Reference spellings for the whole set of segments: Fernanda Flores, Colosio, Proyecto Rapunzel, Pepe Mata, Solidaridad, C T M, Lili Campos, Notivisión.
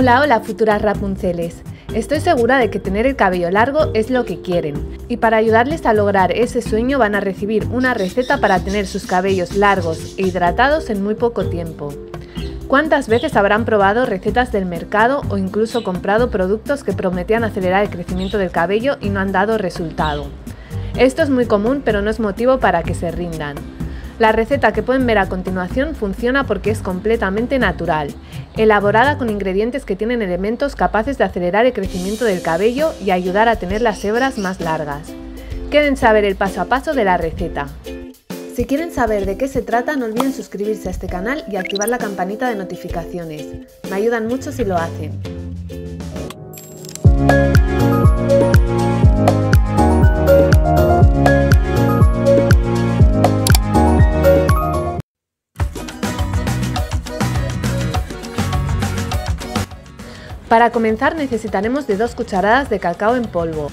Hola, hola futuras Rapunzeles. Estoy segura de que tener el cabello largo es lo que quieren, y para ayudarles a lograr ese sueño van a recibir una receta para tener sus cabellos largos e hidratados en muy poco tiempo. ¿Cuántas veces habrán probado recetas del mercado o incluso comprado productos que prometían acelerar el crecimiento del cabello y no han dado resultado? Esto es muy común, pero no es motivo para que se rindan. La receta que pueden ver a continuación funciona porque es completamente natural, elaborada con ingredientes que tienen elementos capaces de acelerar el crecimiento del cabello y ayudar a tener las hebras más largas. Quieren saber el paso a paso de la receta. Si quieren saber de qué se trata, no olviden suscribirse a este canal y activar la campanita de notificaciones. Me ayudan mucho si lo hacen. Para comenzar necesitaremos de 2 cucharadas de cacao en polvo,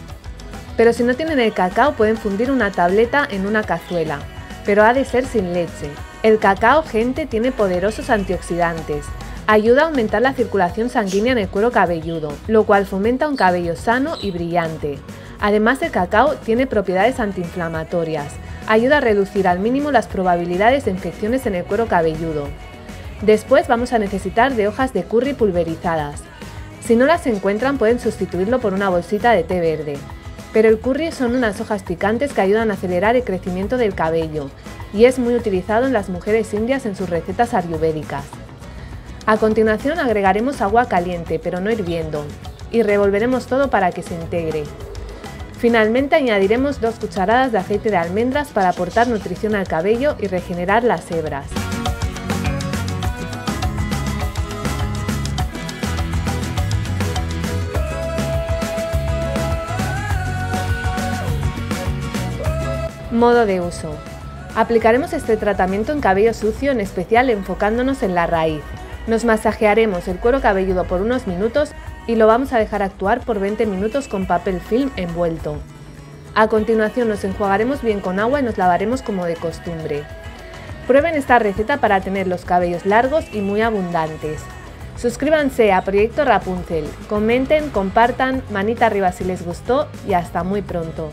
pero si no tienen el cacao pueden fundir una tableta en una cazuela, pero ha de ser sin leche. El cacao, gente, tiene poderosos antioxidantes, ayuda a aumentar la circulación sanguínea en el cuero cabelludo, lo cual fomenta un cabello sano y brillante. Además, el cacao tiene propiedades antiinflamatorias, ayuda a reducir al mínimo las probabilidades de infecciones en el cuero cabelludo. Después vamos a necesitar de hojas de curry pulverizadas. Si no las encuentran pueden sustituirlo por una bolsita de té verde. Pero el curry son unas hojas picantes que ayudan a acelerar el crecimiento del cabello y es muy utilizado en las mujeres indias en sus recetas ayurvédicas. A continuación agregaremos agua caliente, pero no hirviendo, y revolveremos todo para que se integre. Finalmente añadiremos 2 cucharadas de aceite de almendras para aportar nutrición al cabello y regenerar las hebras. Modo de uso. Aplicaremos este tratamiento en cabello sucio, en especial enfocándonos en la raíz. Nos masajearemos el cuero cabelludo por unos minutos y lo vamos a dejar actuar por 20 minutos con papel film envuelto. A continuación nos enjuagaremos bien con agua y nos lavaremos como de costumbre. Prueben esta receta para tener los cabellos largos y muy abundantes. Suscríbanse a Proyecto Rapunzel, comenten, compartan, manita arriba si les gustó y hasta muy pronto.